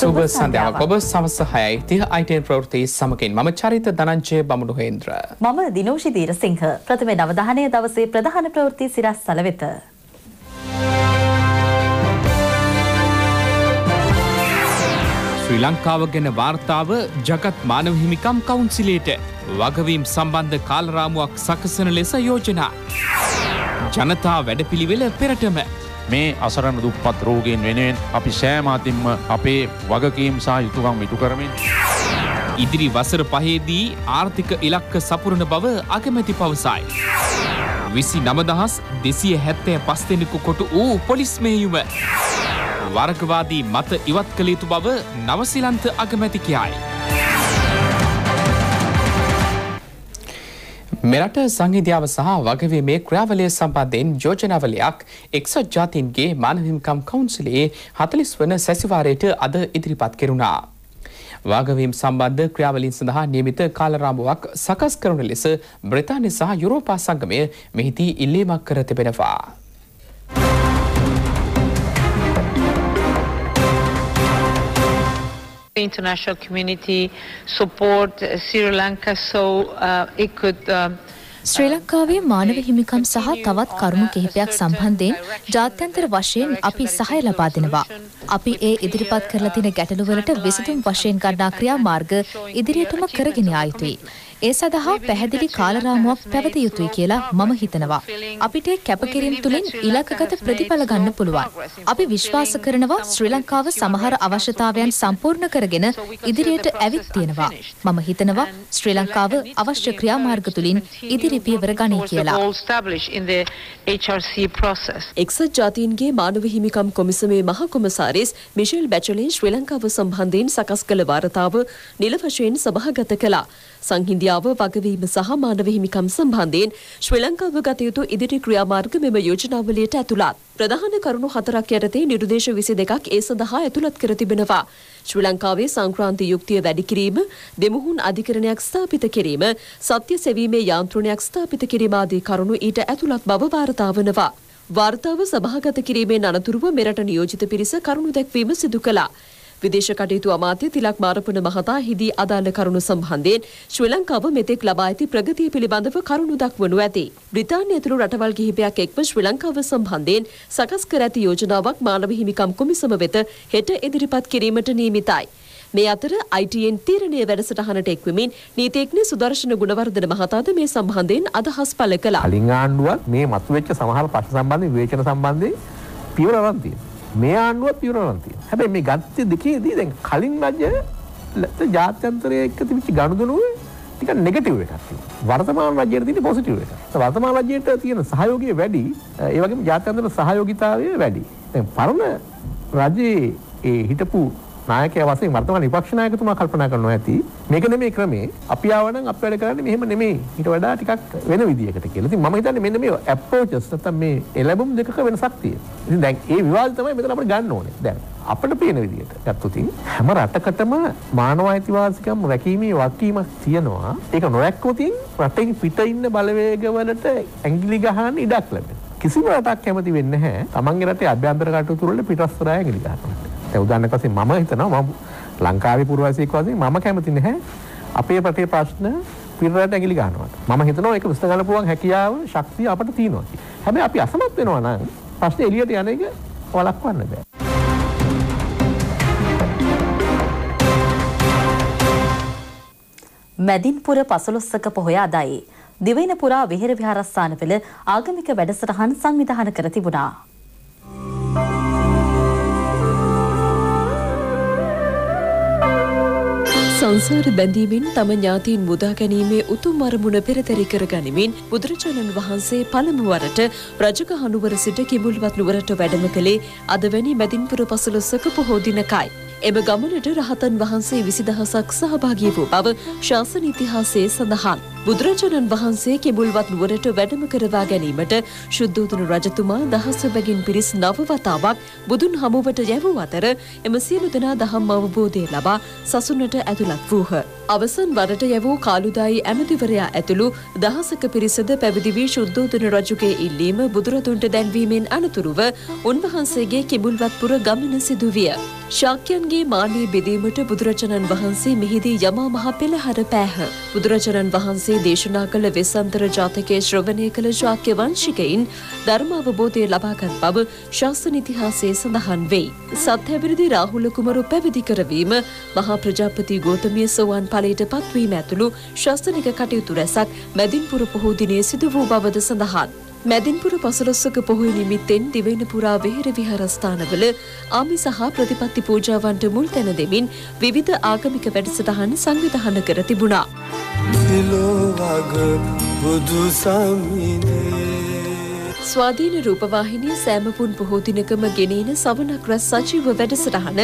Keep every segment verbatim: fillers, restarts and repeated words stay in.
සුබ සන්ධ්‍යාවක් ඔබ සවස් හයයි තිහ I T N ප්‍රවෘත්ති සමගින් මම චරිත ධනංජය බමුණුහෙන්ද්‍ර මම දිනෝෂි දීරසිංහ ප්‍රථම නවධානය දවසේ ප්‍රධාන ප්‍රවෘත්ති සිරස්සල වෙත ශ්‍රී ලංකාව ගැන වාර්තාව ජගත් මානව හිමිකම් කවුන්සිලයට වගවීම් සම්බන්ධ කාලරාමුවක් සකසන ලෙස යෝජනා ජනතා වැඩපිළිවෙල පෙරටම මේ අසරණ දුප්පත් රෝගීන් වෙනුවෙන් අපි සෑම අතින්ම අපේ වගකීම් සහ යුතුකම් ඉටු කරමින් ඉදිරි වසර පහේදී ආර්ථික ඉලක්ක සපුරන බව අගමැති පවසයි. විසි නවදහස් දෙසිය හැත්තෑ පස් දෙනෙකු කොටු වූ පොලිස් මෙහෙයුම වර්ගවාදී මත ඉවත් කළ යුතු බව නවසිලන්ත අගමැති කියයි. මෙරට සංහිඳියාව සහ වගවීමේ ක්‍රියාවලිය සම්බන්ධයෙන් යෝජනාවලියක් එක්සත් ජාතීන්ගේ මානව හිමිකම් කවුන්සිලයේ හතළිස් වන සැසිවාරයට අද ඉදිරිපත් කෙරුණා. වගවීම් සම්බන්ධ ක්‍රියාවලීන් සඳහා නියමිත කාලරාමුවක් සකස් කරන ලෙස බ්‍රිතාන්‍ය සහ යුරෝපා සංගමය මෙහිදී ඉල්ලීමක් කර තිබෙනවා. International community support Sri Lanka so uh, it could uh... ශ්‍රී ලංකාවේ මානව හිමිකම් සහ තවත් කරුණු කිහිපයක් සම්බන්ධයෙන් ජාත්‍යන්තර වශයෙන් අපි සහාය ලබා දෙනවා. අපි ඒ ඉදිරිපත් කරලා තියෙන ගැටලු වලට විසඳුම් වශයෙන් ගන්නා ක්‍රියාමාර්ග ඉදිරියටම කරගෙන යා යුතුයි. ඒ සඳහා පැහැදිලි කාලරාමුවක් පැවත යුතුයි කියලා මම හිතනවා. අපිට කැපකිරීම තුලින් ඉලක්කගත ප්‍රතිඵල ගන්න පුළුවන්. අපි විශ්වාස කරනවා ශ්‍රී ලංකාව සමහර අවශ්‍යතාවයන් සම්පූර්ණ කරගෙන ඉදිරියට ඇවිත් තියෙනවා. මම හිතනවා ශ්‍රී ලංකාව අවශ්‍ය ක්‍රියාමාර්ග තුලින් ඉදිරියට එක්සත් ජාතීන්ගේ මානව හිමිකම් කොමිසමේ මහ කොමසාරිස් මිෂෙල් බැචලේ ශ්‍රී ලංකාව සම්බන්ධයෙන් සකස් කළ වාර්තාව නිල වශයෙන් සභාගත කළා. සංහිඳියාව වගවීම සහ මානව හිමිකම් සම්බන්ධයෙන් ශ්‍රී ලංකාව ගත යුතු ඉදිරි ක්‍රියාමාර්ග මෙම යෝජනාවලියට ඇතුළත්. ප්‍රධාන කරුණු හතරක් යටතේ නිර්දේශ විසි දෙකක් ඒ සඳහා ඇතුළත් කර තිබෙනවා. ශ්‍රී ලංකාවේ සංක්‍රාන්ති යුක්තිය වැඩි කිරීම, දෙමුහුන් අධිකරණයක් ස්ථාපිත කිරීම, සත්‍ය සෙවීමේ යාන්ත්‍රණයක් ස්ථාපිත කිරීම ආදී කරුණු ඊට ඇතුළත් බව වාර්තා වනවා. වාර්තාව සභාගත කිරීමෙන් අනතුරුව මෙරට නියෝජිත පිරිස කරුණු දැක්වීම සිදු කළා. විදේශ කටයුතු අමාත්‍ය තිලක් මාරපුන මහතා හිදී අදාළ කරුණු සම්බන්ධයෙන් ශ්‍රී ලංකාව මෙතෙක් ලබා ඇති ප්‍රගතිය පිළිබඳව කරුණු දක්වනු ඇති. බ්‍රිතාන්‍ය ඇතුළු රටවල් කිහිපයක් එක්ව ශ්‍රී ලංකාව සම්බන්ධයෙන් සකස් කර ඇති යෝජනාවක් මානව හිමිකම් කොමිසම වෙත හෙට ඉදිරිපත් කිරීමට නියමිතයි. මේ අතර I T N තීරණය වැඩසටහනට එක්වමින් නීතිඥ සුදර්ශන ගුණවර්ධන මහතාද මේ සම්බන්ධයෙන් අදහස් පළ කළා. කලින් ආණ්ඩුවක් මේ මතුවෙච්ච සමහර ප්‍රශ්න සම්බන්ධයෙන් විවේචන සම්බන්ධයෙන් පියවර අරන් තියෙනවා. මේ ආණ්ඩුවත් පියවර අරන් තියෙනවා. හැබැයි මේ ගත්තේ දෙකේදී දැන් කලින් රජය ජාත්‍යන්තරයේ එක්ක තිබිච්ච ගනුදෙනුවේ ටිකක් නෙගටිව් එකක් තියෙනවා. වර්තමාන රජයට තියෙන පොසිටිව් එක. වර්තමාන රජයට තියෙන සහයෝගය වැඩි. ඒ වගේම ජාත්‍යන්තර සහයෝගීතාවය වැඩි. දැන් පරණ රජයේ ඒ හිටපු නායකයා වශයෙන් වර්තමාන විපක්ෂ නායකතුමා කල්පනා කරනවා ඇති මේක නෙමෙයි ක්‍රමේ අපි ආවනම් අපි වැඩ කරන්නේ මෙහෙම නෙමෙයි ඊට වඩා ටිකක් වෙන විදියකට කියලා. ඉතින් මම හිතන්නේ මෙන්න මේ අප්‍රෝචස් නැත්තම් මේ එළඹුම් දෙකක වෙනසක් තියෙනවා. ඉතින් දැන් ඒ විවාද තමයි මෙතන අපිට ගන්න ඕනේ. දැන් අපිට පේන විදියට ගත්තොත් හැම රටකටම මානව අයිතිවාසිකම් රැකීමේ වගකීමක් තියෙනවා. ඒක නොරැක්කොත් රටේ පිට ඉන්න බලවේගවලට ඇඟිලි ගහන්න ඉඩක් ලැබෙනවා. කිසිම රටක් කැමති වෙන්නේ නැහැ තමන්ගේ රටේ අභ්‍යන්තර කටයුතු වල පිටස්තරය ඇඟිලි ගන්න. උදාහරණයක් වශයෙන් මම හිතනවා මම ලංකාවේ පුරවැසියෙක් වශයෙන් මම කැමති නැහැ අපේ රටේ ප්‍රශ්න පිටරට ඇඟිලි ගන්නවා. මම හිතනවා ඒක විශ්ල ගන්න පුළුවන් හැකියාව ශක්තිය අපිට තියෙනවා කියලා. හැබැයි අපි අසමත් වෙනවා නම් ප්‍රශ්නේ එළියට යන එක වළක්වන්න බෑ. මැදින්පුර පසළොස්වක පොහොය අදයි. දිවයින පුරා විහෙර විහාරස්ථානවල ආගමික වැඩසටහන් සංවිධානය කර තිබුණා. සංසාර බැඳීමෙන් තම ඥාතීන් මුදා ගැනීමේ උතුම් අරමුණ පෙරතරි කර ගනිමින් බුදුරජාණන් වහන්සේ පළමු වරට රජගහ නුවර සිට කිඹුල්වත් නුවරට වැඩම කළේ අද වැනි මැදින්පුර පසළොස්වක පොහෝ දිනකයි. එම ගමනට රහතන් වහන්සේ විසි දහසක් සහභාගී වූ බව ශාසන ඉතිහාසයේ සඳහන්. බුදුරජාණන් වහන්සේ කිඹුල්වත් නුවරට වැඩම කරවා ගැනීමට ශුද්ධෝදන රජතුමා දහස් බැගින් පිරිස් නව වතාවක් බුදුන් හමුවට යැවූ අතර එම සියලු දෙනා ධම්ම අවබෝධය ලබා සසුනට ඇතුළත් වූහ. අවසන් වරට යැවූ කාළුදායි ඇමතිවරයා ඇතුළු දහසක පිරිසද පැවිදි වී ශුද්ධෝදන රජුගේ ඉල්ලීම බුදුරදුන්ට දැන්වීමෙන් අනතුරුව උන්වහන්සේගේ කිඹුල්වත් පුර ගමන සිදු විය. ශාක්‍යයන්ගේ මානෙ බෙදීමට බුදුරජාණන් වහන්සේ මෙහිදී යමා මහ පෙළහර පෑහ. බුදුරජාණන් වහන්සේ දේශනා කළ වෙසන්තර ජාතකයේ ශ්‍රවණය කළ ශාක්‍ය වංශිකයින් ධර්ම අවබෝධය ලබාගත් බව ශාසන ඉතිහාසයේ සඳහන් වෙයි. සත්‍යවිරදී රාහුල කුමරු පැවිදි කරවීම, මහා ප්‍රජාපති ගෝතමීය සෝවාන් ඵලයට පත්වීම ඇතුළු ශාසනික කටයුතු රැසක් මැදින්පුර පොහෝ දිනයේ සිදු වූ බවද සඳහන්. මැදින්පුර පසළොස්වක පොහොය නිමිත්තෙන් දිවයින පුරා වෙහෙර විහාරස්ථානවල ආමිස හා ප්‍රතිපත්ති පූජාවන්ට මුල් තැන දෙමින් විවිධ ආගමික වැඩසටහන් සංවිධානය කර තිබුණා. ස්වාධීන රූපවාහිනිය සෑමපුන් පොහෝ දිනකම ගෙනෙන සවනක් රැස් සජීව වැඩසටහන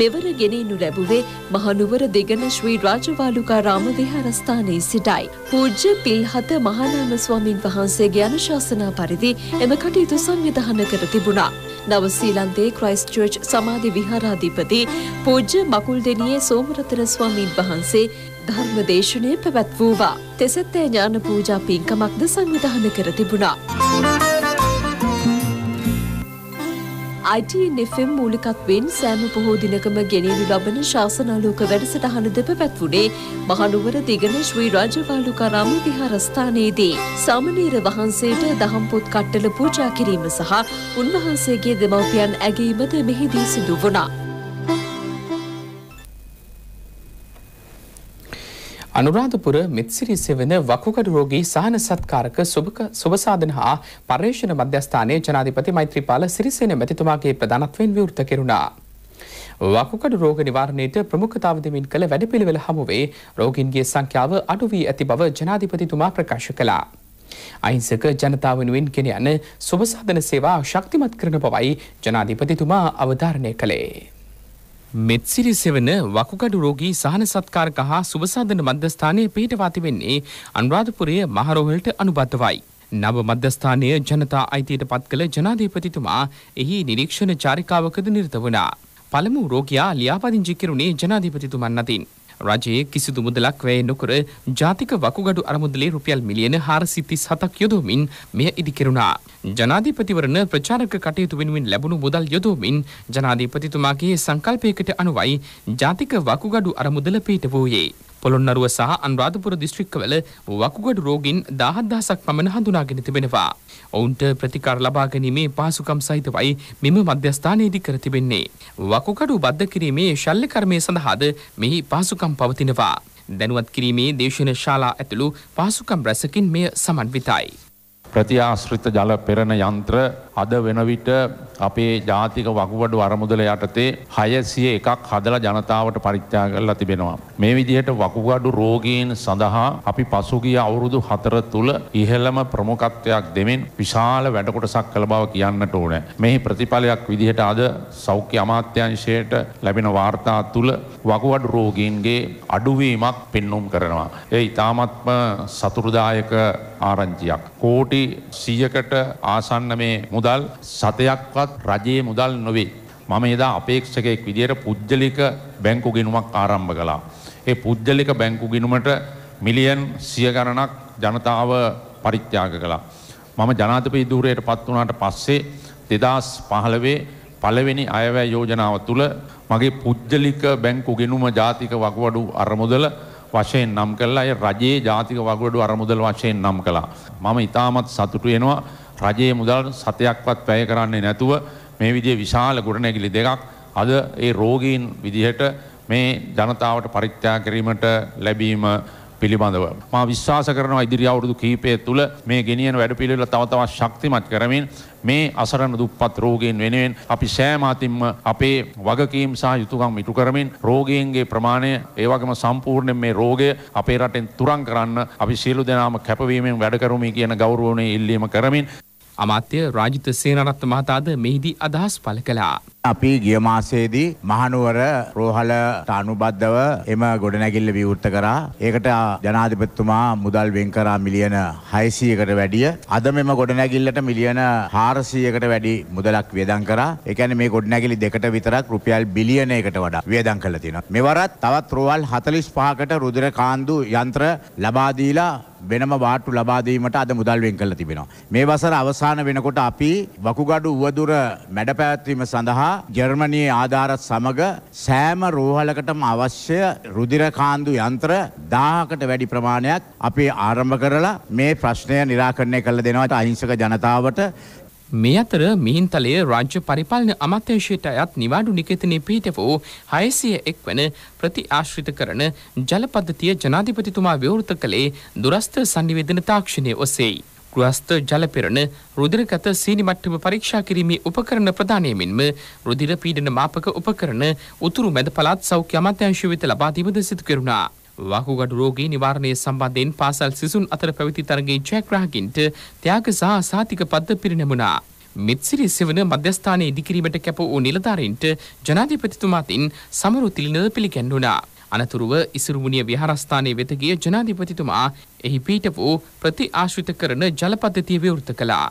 මෙවර ගෙනෙනු ලැබුවේ මහනුවර දෙගණ ශ්‍රී රාජවාලුකාරාම විහාරස්ථානයේ සිටයි. පූජ්‍ය පිල්හත මහානාම ස්වාමින් වහන්සේගේ අනුශාසනා පරිදි එම කටයුතු සංවිධානය කර තිබුණා. නව ශ්‍රීලන්තේ ක්‍රයිස්ට් චර්ච් සමාධි විහාරාධිපති පූජ්‍ය මකුල්දෙණියේ සෝමරතන ස්වාමීන් වහන්සේ ධර්ම දේශනය පැවැත්වුවා. තෙසත්තේ ඥාන පූජා පින්කමක්ද සංවිධානය කර තිබුණා. I T N F M මූලිකත්වයෙන් සෑම පොහෝ දිනකම ගෙනෙනු ලබන ශාසනාලෝක වැඩසටහනද පැවැත්වුණේ මහනුවර දිගණ ශ්‍රී රාජවාලුකාරාම විහාරස්ථානයේදී. සාමණේර වහන්සේට දහම් පොත් කට්ටල පූජා කිරීම සහ උන්වහන්සේගේ දෙමව්පියන් ඇගීමද මෙහිදී සිදු වුණා. අනුරාධපුර මෙත්සිරිසේ වෙන වකුගඩු රෝගී සහන සත්කාරක සුබසාධන හා පර්යේෂණ මධ්‍යස්ථානයේ ජනාධිපති මෛත්‍රීපාල සිරිසේන මැතිතුමාගේ ප්‍රධානත්වයෙන් විවෘත කෙරුණා. වකුගඩු රෝග නිවාරණයට ප්‍රමුඛතාව දෙමින් කළ වැඩපිළිවෙල හමුවේ රෝගීන්ගේ සංඛ්‍යාව අඩු වී ඇති බව ජනාධිපතිතුමා ප්‍රකාශ කළා. අහිංසක ජනතාව වෙනුවෙන් ගෙන යන සුබසාධන සේවා ශක්තිමත් කරන බවයි ජනාධිපතිතුමා අවධාරණය කළේ. මෙත්සිරිසෙවන වකුගඩු රෝගී සහන සත්කාරක හා සුබසාධන මධ්‍යස්ථානයේ පිහිටවා තිබෙන්නේ අනුරාධපුරයේ මහරෝහලට අනුබද්ධවයි. නව මධ්‍යස්ථානය ජනතා අයිතියට පත් කළ ජනාධිපතිතුමා එහි නිරීක්ෂණ චාරිකාවකද නිරත වුණා. පළමු රෝගියා ලියාපදිංචි කෙරුණේ ජනාධිපතිතුමන් අතින්. රජයේ කිසිදු මුදලක් වැය නොකර ජාතික වකුගඩු අරමුදලේ රුපියල් මිලියන හාරසිය තිස් හතක් යොදවමින් මෙය ඉදිකෙරුණා. ජනාධිපතිවරණ ප්‍රචාරක කටයුතු වෙනුවෙන් ලැබුණු මුදල් යොදවමින් ජනාධිපතිතුමාගේ සංකල්පයකට අනුවයි ජාතික වකුගඩු අරමුදල පිට වූයේ. පොළොන්නරුව සහ අනුරාධපුර දිස්ත්‍රික්කවල වකුගඩු රෝගීන් දහසක් පමණ හඳුනාගෙන තිබෙනවා. ඔවුන්ට ප්‍රතිකාර ලබා ගැනීමේ පහසුකම් සහිතවයි මෙම මධ්‍යස්ථානයේදී කර තිබෙන්නේ. වකුගඩු බද්ධ කිරීමේ ශල්‍ය කර්මය සඳහාද මෙහි පහසුකම් පවතිනවා. දැනුවත් කිරීමේ දේශන ශාලා ඇතුළු පහසුකම් රැසකින් මෙය සමන්විතයි. ප්‍රතිආශ්‍රිත ජල පෙරණ යන්ත්‍ර අද වෙන විට අපේ ජාතික වකුගඩු අරමුදල යටතේ හයසිය එකක් හදලා ජනතාවට පරිත්‍යාග කරලා තිබෙනවා. මේ විදිහට වකුගඩු රෝගීන් සඳහා අපි පසුගිය අවුරුදු හතර තුල ඉහළම ප්‍රමුඛත්වයක් දෙමින් විශාල වැඩ කොටසක් කළ බව කියන්නට ඕනේ. මේ ප්‍රතිඵලයක් විදිහට අද සෞඛ්‍ය අමාත්‍යාංශයට ලැබෙන වාර්තා තුල වකුගඩු රෝගීන්ගේ අඩුවීමක් පෙන්눔 කරනවා. ඒ ඉතාමත්ම සතුටුදායක ආරංචියක්. කෝටි සියයකට ආසන්න මේ මුදල් සතයක්වත් රජයේ මුදල් නොවේ. මම එදා අපේක්ෂකයෙක් විදියට පුද්ගලික බැංකු ගිණුමක් ආරම්භ කළා. ඒ පුද්ගලික බැංකු ගිණුමට මිලියන් සිය ගණනක් ජනතාව පරිත්‍යාග කළා. මම ජනාධිපති ධූරයට පත් වුණාට පස්සේ දෙදාස් පහළොවේ පළවෙනි අයවැය යෝජනාව තුළ මගේ පුද්ගලික බැංකු ගිණුම ජාතික වකුගඩු අරමුදල වශයෙන් නම් කළා. ඒ රජයේ ජාතික වකුගඩු අරමුදල වශයෙන් නම් කළා. මම ඉතාමත් සතුටු වෙනවා. රජයේ මුදල් සතයක්වත් වැය කරන්නේ නැතුව මේ විදිහේ විශාල ගොඩනැගිලි දෙකක් අද ඒ රෝගීන් විදිහට මේ ජනතාවට පරිත්‍යාග කිරීමට ලැබීම පිළිබඳව මා විශ්වාස කරනවා. ඉදිරි අවුරුදු කීපය තුළ මේ ගෙනියන වැඩපිළිවෙල තව තවත් ශක්තිමත් කරමින් මේ අසරණ දුප්පත් රෝගීන් වෙනුවෙන් අපි සෑම අතින්ම අපේ වගකීම් සහ යුතුයකම් ඉටු කරමින් රෝගීන්ගේ ප්‍රමාණය ඒ වගේම සම්පූර්ණයෙන් මේ රෝගය අපේ රටෙන් තුරන් කරන්න අපි සියලු දෙනාම කැපවීමෙන් වැඩ කරමු කියන ගෞරවණීය ඉල්ලීම කරමින් අමාත්‍ය රාජිත සේනරත්න මහතාද මෙහිදී අදහස් පළ කළා. අපි ගිය මාසයේදී මහනුවර රෝහලට අනුබද්ධව එම ගොඩනැගිල්ල විවෘත කරා. ඒකට ජනාධිපතිතුමා මුදල් වෙන් කරා මිලියන හයසීයකට වැඩිය. අද මෙම ගොඩනැගිල්ලට මිලියන හාරසීයකට වැඩි මුදලක් වියදම් කරා. ඒ කියන්නේ මේ ගොඩනැගිලි දෙකට විතරක් රුපියල් බිලියන එකකට වඩා වියදම් කළා තියෙනවා. මෙවරත් තවත් රෝහල් හතළිස් පහකට රුධිර කාන්දු යන්ත්‍ර ලබා දීලා වෙනම වාට්ටු ලබා දීමට අද මුදල් වෙන් කරලා තිබෙනවා. මේ වසර අවසාන වෙනකොට අපි වකුගඩු උවදුර මැඩපැවැත්වීම සඳහා ජර්මනියේ ආධාරත් සමග සෑම රෝහලකටම අවශ්‍ය රුධිර කාන්දු යන්ත්‍ර දාහකට වැඩි ප්‍රමාණයක් අපි ආරම්භ කරලා මේ ප්‍රශ්නය निराකරණය කළ දෙනවා අහිංසක ජනතාවට. මේ අතර මිහින්තලයේ රාජ්‍ය පරිපාලන අමාත්‍යාංශයට අයත් නිවාඩු නිකේතනයේ පිහිටවූ හයසිය එක් වන ප්‍රතිආශ්‍රිත කරන ජල පද්ධතිය ජනාධිපතිතුමා විවෘත කළේ දුරස්ත සංනිවේදන තාක්ෂණයේ ඔසේයි. ගෘහස්ත ජල පෙරණ රුධිරගත සීනි මට්ටම පරීක්ෂා කිරීමේ උපකරණ ප්‍රදානයෙන්ම රුධිර පීඩන මාපක උපකරණ උතුරු මැද පළාත් සෞඛ්‍ය අමාත්‍යාංශය වෙත ලබා දීමද සිදු කෙරුණා. වකුගඩු රෝගී නිවාරණය සම්බන්ධයෙන් පාසල් සිසුන් අතර පැවති තරගයේ ජයග්‍රාහකින්ට ත්‍යාග සහ සාතික පද්ද පිරිනැමුණා. මිත්සිරි සෙවන මධ්‍යස්ථානයේ ඉදිකිරීමට කැප වූ නිලධාරීන්ට ජනාධිපතිතුමාතින් සමරු තිළිණ පිළිගැන්වුණා. අනතුරුව ඉසුරුමුණිය විහාරස්ථානයේ වෙත ගිය ජනාධිපතිතුමා එහි පිහිට වූ ප්‍රතිආශ්‍රිත කරන ජල පද්ධතිය විවෘත කළා.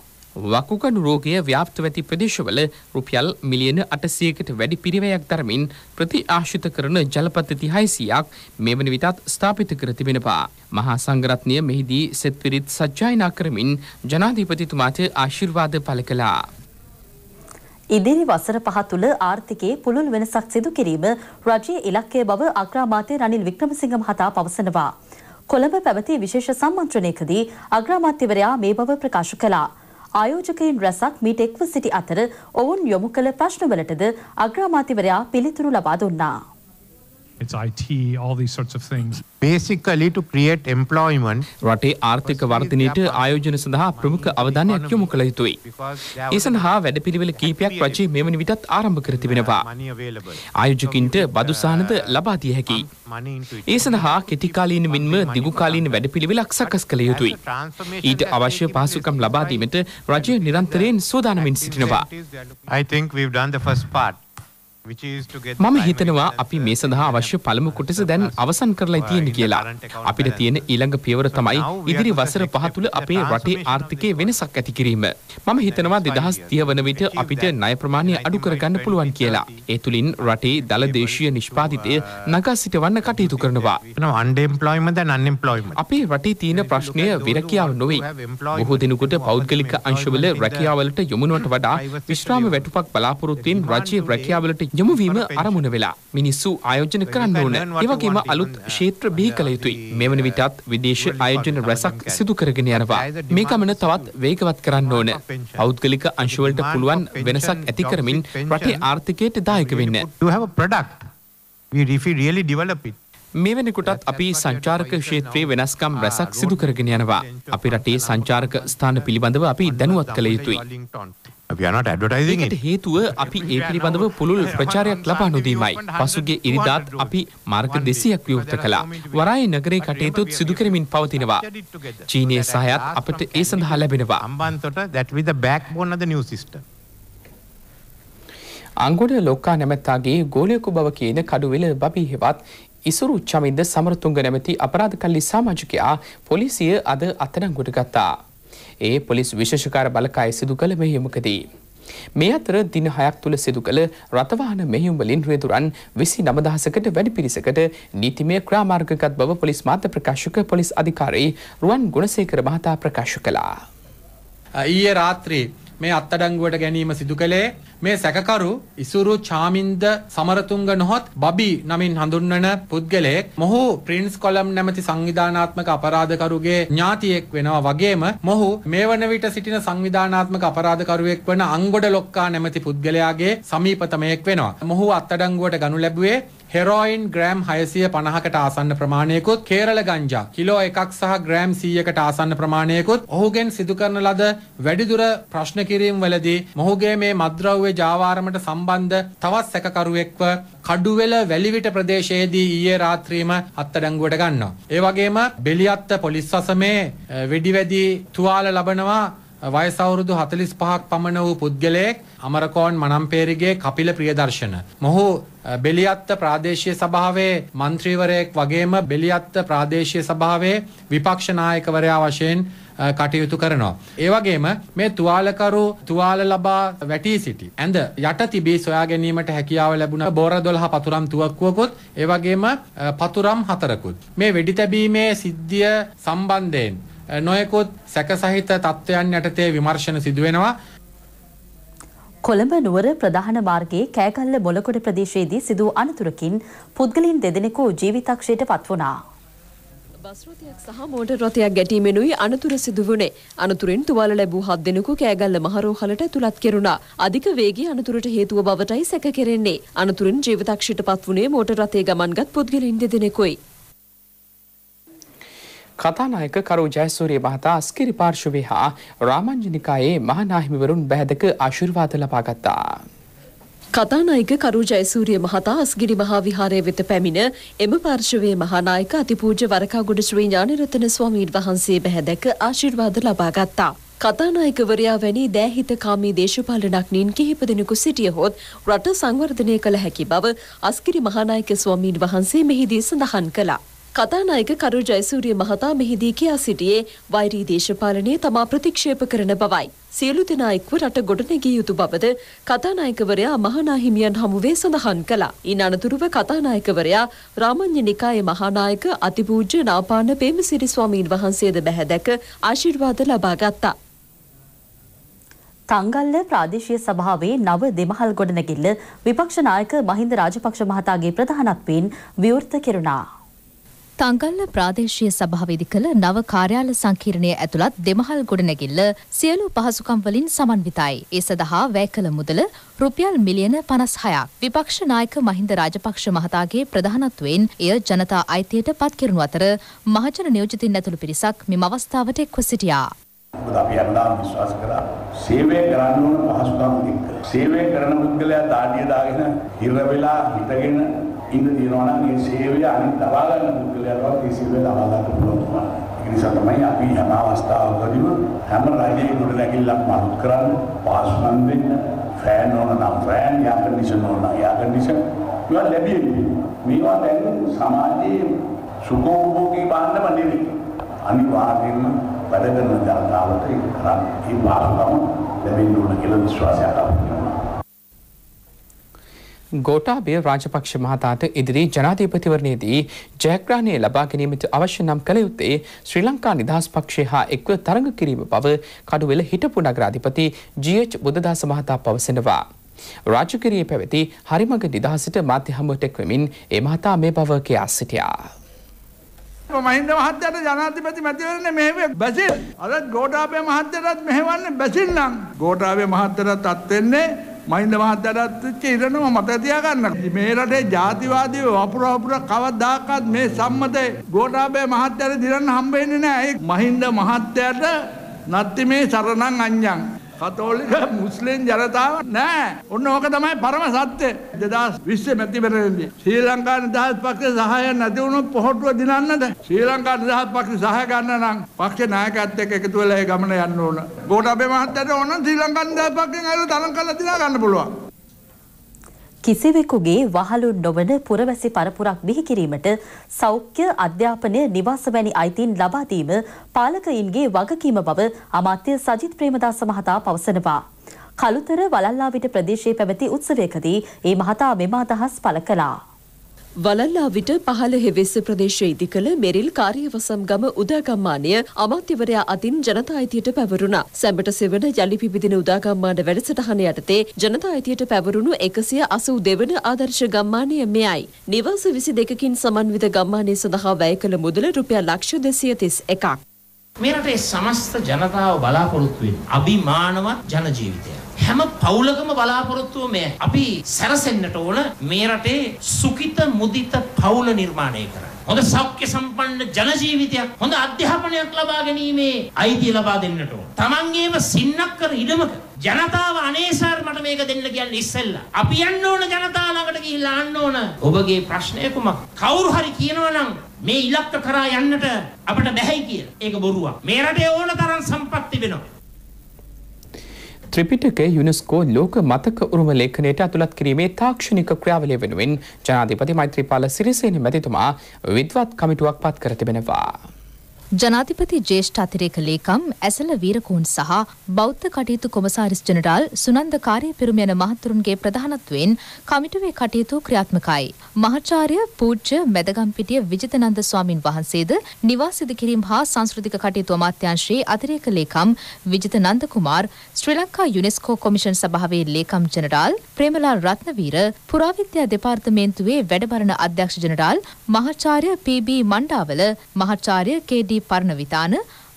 වකුගඩු රෝගය ව්‍යාප්ත වෙති ප්‍රදේශවල රුපියල් මිලියන අටසීයකට වැඩි පිරිවැයක් දරමින් ප්‍රතිආශ්‍රිත කරන ජල පද්ධති හයසීයක් මේ වන විටත් ස්ථාපිත කර තිබෙනවා. මහා සංඝරත්නය මෙහිදී සෙත් පිරිත් සජ්ජායනා කරමින් ජනාධිපතිතුමාට ආශිර්වාද පළ කළා. ඉදිරි වසර පහ තුළ ආර්ථිකයේ පුළුල් වෙනසක් සිදු කිරීම රජයේ ඉලක්කය බව අග්‍රාමාත්‍ය රනිල් වික්‍රමසිංහ මහතා පවසනවා. කොළඹ පැවති විශේෂ සම්මන්ත්‍රණයකදී අග්‍රාමාත්‍යවරයා මේ බව ප්‍රකාශ කළා. ආයෝජකයින් රැසක් මීට එක්ව සිටි අතර ඔවුන් යොමු කළ ප්‍රශ්නවලටද අග්‍රාමාත්‍යවරයා පිළිතුරු ලබා දුන්නා. It's I T, all these sorts of things. Basically to create employment. රටේ ආර්ථික වර්ධනයට ආයෝජන සඳහා ප්‍රමුඛ අවධානයක් යොමු කළ යුතුයි. ඒ සඳහා වැඩපිළිවෙල කීපයක් රජයේ මෙවැනි විටත් ආරම්භ කර තිබෙනවා. ආයෝජකින්ට බදු සහනද ලබා දිය හැකියි. ඒ සඳහා කෙටි කාලීන මින්ම දිගු කාලීන වැඩපිළිවෙලක් සකස් කළ යුතුයි. ඊට අවශ්‍ය පහසුකම් ලබා දීමට රජය නිරන්තරයෙන් සූදානමින් සිටිනවා. I think we've done the first part. මම හිතනවා අපි මේ සඳහා අවශ්‍ය පළමු කොටස දැන් අවසන් කරලා තියෙන කියලා. අපිට තියෙන ඊළඟ පියවර තමයි ඉදිරි වසර පහ තුළ අපේ රටේ ආර්ථිකයේ වෙනසක් ඇති කිරීම. මම හිතනවා දෙදහස් තිහ වන විට අපිට ණය ප්‍රමාණය අඩු කරගන්න පුළුවන් කියලා. ඒ තුලින් රටේ දළ දේශීය නිෂ්පාදිතය නගා සිටවන්න කටයුතු කරනවා. අපේ රටේ තියෙන ප්‍රශ්නය විරකියාව නොවේ. බොහෝ දිනකට පෞද්ගලික අංශවල රැකියාවලට යොමුනට වඩා විශ්‍රාම වැටුපක් බලාපොරොත්තුෙන් රජයේ රැකියාවලට යොමුවීම අරමුණ වෙලා මිනිස්සු ආයෝජන කරන්න ඕන. ඒ වගේම අලුත් ක්ෂේත්‍ර බිහි කළ යුතුයි. මේ වන විටත් විදේශ ආයෝජන රැසක් සිදු කරගෙන යනවා. මේ ගමන තවත් වේගවත් කරන්න ඕන. පෞද්ගලික අංශවලට පුළුවන් වෙනසක් ඇති කරමින් රටේ ආර්ථිකයට දායක වෙන්න. මේ වෙනකොටත් අපි සංචාරක ක්ෂේත්‍රයේ වෙනස්කම් රැසක් සිදු කරගෙන යනවා. අපි රටේ සංචාරක ස්ථාන පිළිබඳව අපි දැනුවත් කළ යුතුයි. ඒකට හේතුව අපි ඒ පිළිබඳව පුළුල් ප්‍රචාරයක් ලබා නොදීමයි. පසුගිය ඉරිදාත් අපි මාර්ග දෙසීයක් විවෘත කළා. වරායේ නගරේ කටයුතු සිදු කරමින් පවතිනවා. චීනයේ සහයත් අපට ඒ සඳහා ලැබෙනවා. අංගොඩ ලොක්කා නැමැත්තාගේ ගෝලයකු බව කියන කඩුවෙල බබී හෙවත් ඉසුරු චමින්ද සමරතුංග නැමැති අපරාධකල්ලි සමාජිකයා පොලිසිය අද අත්අඩංගුවට ගත්තා. ඒ පොලිස් විශේෂකාර බලකාය සිදු කළ මෙහෙයුමකදී. මේ අතර දින හයක් තුළ සිදු කළ රථවාහන මෙහෙයුම් වලින් රියදුරන් විසි නවදහසකට වැඩි පිරිසකට නීතිමය ක්‍රාමාර්ගගත බව පොලිස් මාධ්‍ය ප්‍රකාශක පොලිස් අධිකාරී රුවන් ගුණසේකර මහතා ප්‍රකාශ කළා. ඊයේ රාත්‍රියේ මේ අත්අඩංගුවට ගැනීම සිදු කළේ මේ සැකකරු ඉසුරු චාමින්ද සමරතුංග නොහොත් බබි නමින් හඳුන්වන පුද්ගලයෙක්. මොහු ප්‍රින්ස් කොලම් නැමැති සංවිධානාත්මක අපරාධකරුගේ ඥාතියෙක් වෙනවා. වගේම මොහු මේ වන විට සිටින සංවිධානාත්මක අපරාධකරුවෙක් වන අංගොඩ ලොක්කා නැමැති පුද්ගලයාගේ සමීපතමයෙක් වෙනවා. මොහු අත්අඩංගුවට ගනු ලැබුවේ හෙරෝයින් ග්‍රෑම් හයසිය පනහකට ආසන්න ප්‍රමාණයකුත් කේරළ ගංජා කිලෝ එකක් සහ ග්‍රෑම් සීයකට ආසන්න ප්‍රමාණයකුත් ඔහුගෙන් සිදු කරන ලද වැඩිදුර ප්‍රශ්න කිරීම් වලදී මොහුගේ මේ මද්ද්‍රව්‍ය ජාවාරමට සම්බන්ධ තවත් සැකකරුවෙක්ව කඩුවෙල වැලිවිට ප්‍රදේශයේදී ඊයේ රාත්‍රියේම අත්අඩංගුවට ගන්නවා. ඒ වගේම බෙලියත්ත පොලිස් වසමේ වෙඩිවැදී තුවාල ලබනවා. වයස අවුරුදු හතළිස් පහක් පමණ වූ පුද්ගලයෙක් අමරකෝන් මනම්පේරිගේ කපිල ප්‍රියදර්ශන. මොහු බෙලියත්ත ප්‍රාදේශීය සභාවේ മന്ത്രിවරයෙක් වගේම බෙලියත්ත ප්‍රාදේශීය සභාවේ විපක්ෂ නායකවරයා වශයෙන් කටයුතු කරනවා. ඒ වගේම මේ තුවාලකරු තුවාල ලබා වැටි සිටි ඇඳ යට තිබී සොයා ගැනීමට හැකියාව ලැබුණා. බෝර දොළහ පතුරම් තුවක්කුවකුත් ඒ වගේම පතුරම් හතරකුත් මේ වෙඩි තැබීමේ සිද්ධිය සම්බන්ධයෙන් නොයෙකුත් සැක සහිත තත්ත්වයන් යටතේ විමර්ශන සිදු වෙනවා. කොළඹ නුවර ප්‍රධාන මාර්ගයේ කෑකල්ල මොලකොඩ ප්‍රදේශයේදී සිදු වූ අනතුරකින් පුද්ගලයන් දෙදෙනෙකු ජීවිතක්ෂයට පත් වුණා. බස් රථයක් සහ මෝටර් රථයක් ගැටීමෙනුයි අනතුර සිදු වුණේ. අනතුරෙන් තුවාල ලැබූ හත් දෙනෙකු කෑගල්ල මහරෝහලට ඇතුළත් කෙරුණා. අධික වේගී අනතුරට හේතුව බවටයි සැක කෙරෙන්නේ. අනතුරෙන් ජීවිතක්ෂයට පත් වුණේ මෝටර් රථයේ ගමන්ගත් පුද්ගලයන් දෙදෙනෙකුයි. කතානායක කරු ජයසූරිය මහතා අස්කිරි පාර්ශවයේ හා රාමඤ්ඤ නිකායේ මහානාහිමිවරුන් බැහැදක ආශිර්වාද ලබා ගත්තා. කතානායක කරු ජයසූරිය මහතා අස්ගිරි මහා විහාරය වෙත පැමිණ එම පාර්ශවයේ මහානායක අතිපූජ්‍ය වරකාගොඩ ශ්‍රී ඥානරතන ස්වාමීන් වහන්සේ බැහැදක ආශිර්වාද ලබා ගත්තා. කතානායකවරයා වැනි දෑහිතකාමී දේශපාලනඥයින් කිහිප දෙනෙකු සිටියහොත් රට සංවර්ධනය කළ හැකි බව අස්ගිරි මහානායක ස්වාමීන් වහන්සේ මෙහිදී සඳහන් කළා. කතානායක කරු ජයසූරිය මහතා මෙහිදී කියා සිටියේ වෛරී දේශපාලනය තමා ප්‍රතික්ෂේප කරන බවයි. සියලු දෙනා එක්ව රට ගොඩනැගිය යුතු බවද කතානායකවරයා මහානාහිමියන් හමුවේ සඳහන් කළා. ඊන අනතුරුව කතානායකවරයා රාමඤ්ඤ නිකායේ මහානායක අතිපූජ්‍ය නාපාන පේමසිරි ස්වාමීන් වහන්සේද බැහැදැක ආශිර්වාද ලබා ගත්තා. තංගල්ල ප්‍රාදේශීය සභාවේ නව දෙමහල් ගොඩනැගිල්ල විපක්ෂ නායක මහින්ද රාජපක්ෂ මහතාගේ ප්‍රධානත්වයෙන් විවෘත කෙරුණා. තංගල්ල ප්‍රාදේශීය සභාවේදී කළ නව කාර්යාල සංකීර්ණය ඇතුළත් දෙමහල් ගොඩනැගිල්ල සියලු පහසුකම් වලින් සමන්විතයි. ඒ සඳහා වැය කළ මුදල රුපියල් මිලියන පනස් හයක්. විපක්ෂ නායක මහින්ද රාජපක්ෂ මහතාගේ ප්‍රධානත්වයෙන් එය ජනතා අයිතියට පත් කෙරුණු අතර මහජන නියෝජිතින් ඇතුළු පිරිසක් මෙම අවස්ථාවට එක්ව සිටියා. මොකද අපි හැමදාම විශ්වාස කරා සේවය කරන්න ඕන පහසුකම් එක්ක. සේවය කරන පුද්ගලයා දාඩිය දාගෙන හිර වෙලා හිටගෙන ඉන්න දිනවනම් මේ සේවය අනිත් දවා ගන්න පුද්ගලයාට ඒ සේවය දවා ගන්න පුළුවන්. ඒ නිසා තමයි අපි හැම අවස්ථාවකදීම හැම රජයේ ගොඩනැගිල්ලක් මහත් කරන්න, පාසුකම් දෙන්න, ෆෑන් ඕන නම් ෆෑන්, යා කන්ඩිෂන් ඕන නම් යා කන්ඩිෂන් ඒවා ලැබෙන්නේ. මේවා දැන් සමාජයේ සුඛෝභෝගී බාන්නම නෙවෙයි. අනිවාර්යෙන්ම වැඩ කරන ජනතාවට ඒක කරන්න ඒ පාසුකම් ලැබෙන්න ඕන කියලා විශ්වාසයක් තියෙනවා. ගෝඨාභය රාජපක්ෂ මහතාට ඉදිරි ජනාධිපතිවරණයේදී ජයග්‍රහණය ලබා ගැනීමට අවශ්‍ය නම් කළ යුත්තේ ශ්‍රී ලංකා නිදහස් පක්ෂය හා එක්ව තරඟ කිරීම බව කඩුවෙල හිටපු නගරාධිපති ජී එච් බුද්ධදාස මහතා පවසනවා. රාජකීය පැවැති හරිමඟ නිදහසට මාධ්‍ය හමුවට එක්වමින් ඒ මහතා මේ බව කියා සිටියා. මහින්ද මහත්තයාට ජනාධිපති මැතිවරණය මෙහෙවේ බැසිල්. අදත් ගෝඨාභය මහත්තයාටත් මෙහෙවන්නේ බැසිල් නම් ගෝඨාභය මහත්තයාටත් අත් වෙන්නේ මහින්ද මහත්තයාටත් චිරණම මත තියාගන්න. මේ රටේ ජාතිවාදීව වපුර වපුර කවදාකවත් මේ සම්මතේ ගෝඨාභය මහත්තයාට දිරන්න හම්බ වෙන්නේ නැහැ. ඒ මහින්ද මහත්තයාට නැත්ති මේ සරණං අඤ්ඤං කතෝලික මුස්ලිම් ජනතාව නෑ. ඔන්න ඕක තමයි පරම සත්‍ය. දෙදහස් විස්සේ මැතිවරණයේදී ශ්‍රී ලංකා නිදහස් පක්ෂ සහාය නැති වුණොත් පොහොට්ටුව දිනන්නද? ශ්‍රී ලංකා නිදහස් පක්ෂ සහාය ගන්න නම් පක්ෂ නායකයත් එක්ක එකතු වෙලා ඒ ගමන යන්න ඕන. ගෝඨාභය මහත්තයාට ඕන ශ්‍රී ලංකා නිදහස් පක්ෂෙන් අයලා තරම් කරලා දිනා ගන්න පුළුවන්. කිසිවෙකුගේ වහලු නොවන පුරවැසි පරපුරක් බිහි කිරීමට සෞඛ්‍ය අධ්‍යාපනය නිවාස වැනි අයිතීන් ලබා දීම පාලකයින්ගේ වගකීම බව අමාත්‍ය සජිත් ප්‍රේමදාස මහතා පවසනවා. කළුතර වලල්ලාවිට ප්‍රදේශයේ පැවති උත්සවයකදී ඒ මහතා මෙම අදහස් පළ කළා. වලල්ලාවිට පහළ හෙවෙස්ස ප්‍රදේශයේදී කළ මෙරිල් කාර්යවසම් ගම උදාගම්මානය අමාත්‍යවරයා අතින් ජනතා අයිතියට පැවරුණා. සැඹට සෙවන යලි පිබිදින උදාගම්මාන වැඩසටහන යටතේ ජනතා අයිතියට පැවරුණු එකසිය අසූ දෙක වන ආදර්ශ ගම්මානය මෙයයි. නිවාස විසි දෙකකින් සමන්විත ගම්මානය සඳහා වැය කළ මුදල රුපියල් ලක්ෂ දෙසිය තිස් එකක්. මේ රටේ සමස්ත ජනතාව බලාපොරොත්තු වෙන අභිමානවත් ජන ජීවිතයක්. හැම පවුලකම බලාපොරොත්තුව මේ අපි සැරසෙන්නට ඕන මේ රටේ සුඛිත මුදිත පවුල නිර්මාණය කරන්න. හොඳ සෞඛ්‍ය සම්පන්න ජන ජීවිතයක්, හොඳ අධ්‍යාපනයක් ලබා ගැනීමේ අයිතිය ලබා දෙන්නට ඕන. තමන්ගේම සින්නක්කර ඉඩමක ජනතාව අනේ සර් මට මේක දෙන්න කියන්නේ ඉස්සෙල්ලා අපි යන්න ඕන ජනතාව ළඟට ගිහිල්ලා අහන්න ඕන ඔබගේ ප්‍රශ්නය කුමක්ද? කවුරු හරි කියනවා නම් මේ ඉලක්ක කරා යන්නට අපිට බැහැයි කියලා. ඒක බොරුවක්. මේ රටේ ඕන තරම් සම්පත් තිබෙනවා. ත්‍රිපිටකය යුනෙස්කෝ ලෝක මතක උරුම ලේඛනයට අතුලත් කිරීමේ තාක්ෂණික ක්‍රියාවලිය වෙනුවෙන් ජනාධිපති මෛත්‍රීපාල සිරිසේන මැතිතුමා විද්වත් කමිටුවක් පත් කර තිබෙනවා. ජනාධිපති ජේෂ්ඨ අතිරේක ලේකම් ඇසල වීරකෝන් සහ බෞද්ධ කටයුතු කොමසාරිස් ජෙනරාල් සුනන්ද කාර්යපිරුම යන මහතුරුන්ගේ ප්‍රධානත්වයෙන් කමිටුවේ කටයුතු ක්‍රියාත්මකයි. මහාචාර්ය පූජ්‍ය මෙදගම්පිටිය විජිතනන්ද ස්වාමින් වහන්සේද නිවාස ඉදිකිරීම හා සංස්කෘතික කටයුතු අමාත්‍යාංශයේ අතිරේක ලේකම් විජිතනන්ද කුමාර්, ශ්‍රී ලංකා යුනෙස්කෝ කොමිෂන් සභාවේ ලේකම් ජෙනරාල් ප්‍රේමලාල් රත්නවීර, පුරාවිද්‍යා දෙපාර්තමේන්තුවේ වැඩබරන අධ්‍යක්ෂ ජෙනරාල් මහාචාර්ය පී බී මණ්ඩාවල, මහාචාර්ය කේ ඩී පරණවිතාන,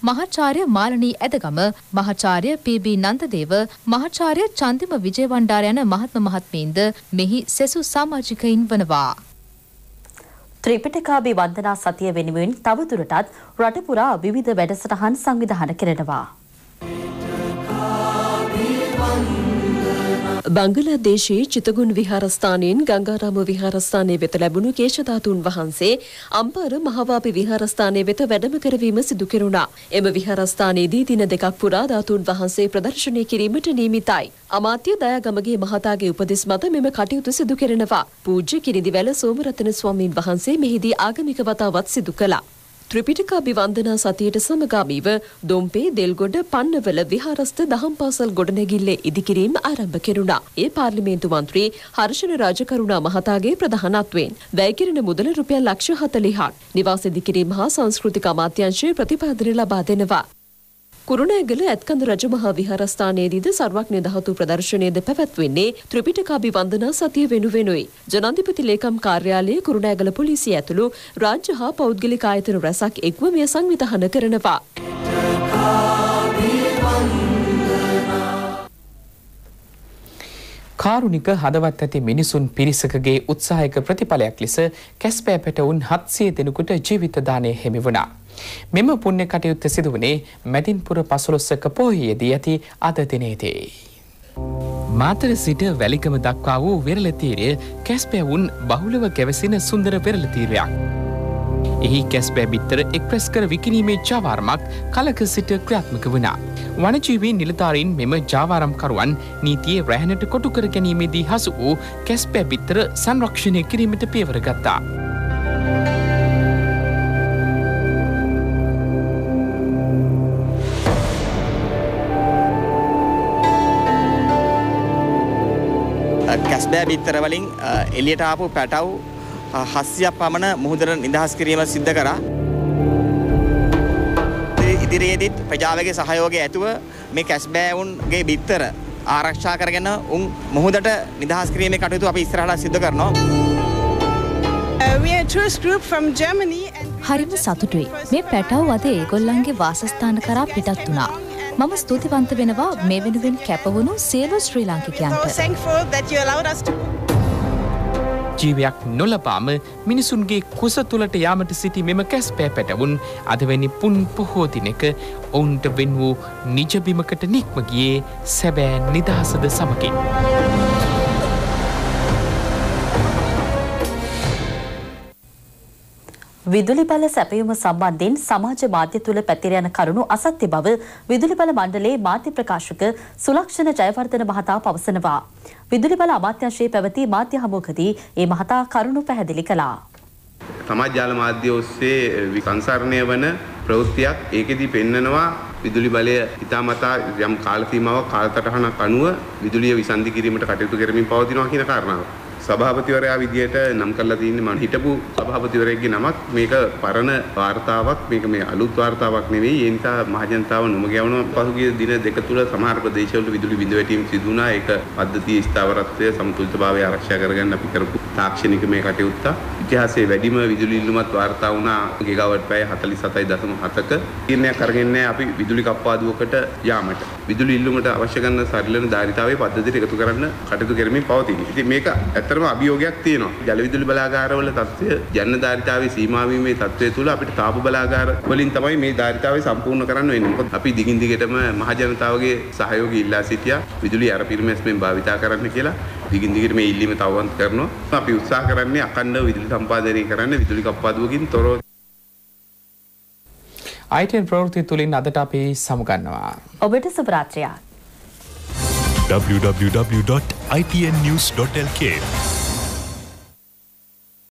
මහාචාර්ය මාලනී ඇදගම, මහාචාර්ය පී බී නන්දදේව, මහාචාර්ය චන්දිම විජේවණ්ඩාර යන මහත්ම මහත්මීන්ද මෙහි සෙසු සමාජිකයින් වනවා. ත්‍රිපිටකාභි වන්දනා සතිය වෙනුවෙන් තවදුරටත් රට පුරා විවිධ වැඩසටහන් සංවිධානය කරනවා. බංගලාදේශයේ චිතගුන් විහාරස්ථානයෙන් ගංගාරාම විහාරස්ථානයේ වෙත ලැබුණු කේශධාතුන් වහන්සේ අම්පාර මහවාපි විහාරස්ථානයේ වෙත වැඩම කරවීම සිදු කෙරුණා. එම විහාරස්ථානයේදී දින දෙකක් පුරා ධාතුන් වහන්සේ ප්‍රදර්ශනය කිරීමට නියමිතයි. අමාත්‍ය දයාගමගේ මහතාගේ උපදෙස් මත මෙම කටයුතු සිදු කෙරෙනවා. පූජ්‍ය කිරිඳිවැල සෝමරතන ස්වාමීන් වහන්සේ මෙහිදී ආගමික වතාවත් සිදු කළා. ත්‍රිපිටකාභි වන්දනා සතියට සමගාමීව දොම්පේ දෙල්ගොඩ පන්නවල විහාරස්ථ දහම් පාසල් ගොඩනැගිල්ලේ ඉදිකිරීම ආරම්භ කෙරුණා. ඒ පාර්ලිමේන්තු මන්ත්‍රී හර්ෂණ රාජකරුණා මහතාගේ ප්‍රධානත්වයෙන් වැය කිරණ මුදල රුපියල් ලක්ෂ හතළිහක් නිවාස ඉදිකිරීම හා සංස්කෘතික අමාත්‍යාංශයේ ප්‍රතිපාදනය ලබා දෙනවා. කුරුණෑගල ඇත්කඳ රජමහා විහාරස්ථානයේදීද සර්වඥ ධාතු ප්‍රදර්ශනයේද පැවැත්වෙන්නේ ත්‍රිපිටකාභි වන්දනා සතිය වෙනුවෙනුයි. ජනාධිපති ලේකම් කාර්යාලයේ කුරුණෑගල පොලිසිය ඇතුළු රාජ්‍ය හා පෞද්ගලික ආයතන රැසක් එක්ව මෙය සංවිධානය කරනවා. කාරුණික හදවත් ඇති මිනිසුන් පිරිසකගේ උත්සාහයක ප්‍රතිඵලයක් ලෙස කැස්පෑ පැටවුන් හත්සිය දෙනෙකුට ජීවිත දානය හිමි වුණා. මෙම පුණ්‍ය කටයුත්ත සිදුවනේ මැදින්පුර පසළොස්වක පෝහියේදී ඇති අද දිනේදී. මාතර සිට වැලිකම දක්වා වූ වෙරළ තීරය කැස්පෑවුන් බහුලව ගැවසෙන සුන්දර වෙරළ තීරයක්. එහි කැස්පෑ බිත්තර එක්ප්‍රෙස් කර විකිණීමේ ජාවාරමක් කලක සිට ක්‍රියාත්මක වුණා. වනජීවී නිලධාරීන් මෙම ජාවාරම්කරුවන් නීතියේ රැහැනට කොටු කර ගැනීමේදී හසු වූ කැස්පෑ බිත්තර සංරක්ෂණය කිරීමට පියවර ගත්තා. කැස්පෑ බිත්තර වලින් එළියට ආපු පැටව් හස්සියක් පමණ මුහුදට නිදහස් කිරීම සිද්ධ කරා. ඉදිරියේදීත් ප්‍රජාවගේ සහයෝගය ඇතුව මේ කැස්බෑවුන්ගේ බිත්තර ආරක්ෂා කරගෙන උන් මුහුදට නිදහස් කිරීමේ කටයුතු අපි ඉස්සරහට සිදු කරනවා. හරිම සතුටුයි. මේ පැටව් අද ඒගොල්ලන්ගේ වාසස්ථාන කරා පිටත් වුණා. මම ස්තුතිවන්ත වෙනවා මේ වෙනුවෙන් කැපවුණු සියලු ශ්‍රී ලාංකිකයන්ට. ජීවයක් නොලපාම මිනිසුන්ගේ කුස තුළට යාමට සිටි මෙම කැස්පෑ පැටවුන් අදවැනි පුන් පොහෝ දිනක ඔවුන්ට වෙන් වූ නිජබිමකට නික්ම ගියේ සැබෑ නිදහසද සමගින්. විදුලි බල සැපයීම සම්බන්ධයෙන් සමාජ මාධ්‍ය තුළ පැතිර යන කරුණු අසත්‍ය බව විදුලි බල මණ්ඩලයේ මාධ්‍ය ප්‍රකාශක සුලක්ෂණ ජයවර්ධන මහතා පවසනවා. විදුලි බල අමාත්‍යාංශයේ පැවති මාධ්‍ය හමුවකදී ඒ මහතා කරුණු පැහැදිලි කළා. සමාජ ජාල මාධ්‍ය ඔස්සේ විකංශාරණය වන ප්‍රවෘත්තියක් ඒකෙදී පෙන්නනවා. විදුලි බලය ඉතාමතා යම් කාල සීමාවක් කාලසටහනක් අනුව විදුලිය විසන්ධි කිරීමට කටයුතු කරමින් පවතිනවා කියන කාරණාව. සභාපතිවරයා විදියට නම් කරලා තියෙන්නේ මම හිටපු සභාපතිවරයෙක්ගේ නමක්. මේක පරණ වාර්තාවක්, මේක මේ අලුත් වාර්තාවක් නෙවෙයි. ඒ නිසා මහජනතාව නොමග යවන පසුගිය දින දෙක තුළ සමහර ප්‍රදේශවල විදුලි බිඳ වැටීම් සිදු වුණා. ඒක පද්ධතියේ ස්ථාවරත්වය සමතුලිතභාවය ආරක්ෂා කරගන්න අපි කරපු තාක්ෂණික මේ කටයුත්ත. ඉතිහාසයේ වැඩිම විදුලි ඉල්ලුමක් වාර්තා වුණා ගිගාවට් පැය හතළිස් සතයි දශම හතක. තීරණයක් අරගෙන නැහැ අපි විදුලි කප්පාදුවකට යාමට. විදුලි ඉල්ලුමට අවශ්‍ය කරන සරිලන ධාරිතාවයේ පද්ධතියට එකතු කරන්න කටයුතු කරමින් පවතින. ඉතින් මේක අභියෝගයක් තියෙනවා. ජල විදුලි බලාගාරවල තත්ත්වය ජන ධාරිතාවේ සීමා වීමේ තත්ත්වය තුළ අපිට තාප බලාගාර වලින් තමයි මේ ධාරිතාවේ සම්පූර්ණ කරන්න වෙන්නේ. මොකද අපි දිගින් දිගටම මහ ජනතාවගේ සහයෝගය ඉල්ලා සිටියා විදුලි අරපිරිමැස් මෙන් භාවිතා කරන්න කියලා. දිගින් දිගට මේ ඉල්ලීම තවවත් කරනවා. අපි උත්සාහ කරන්නේ අඛණ්ඩව විදුලි සම්පාදනය කරන්න විදුලි කප්පාදුවකින් තොරව. I T N ප්‍රවෘත්ති තුලින් අදට අපි සමුගන්නවා. ඔබට සුබ රාත්‍රියක්. w w w dot i t n news dot l k।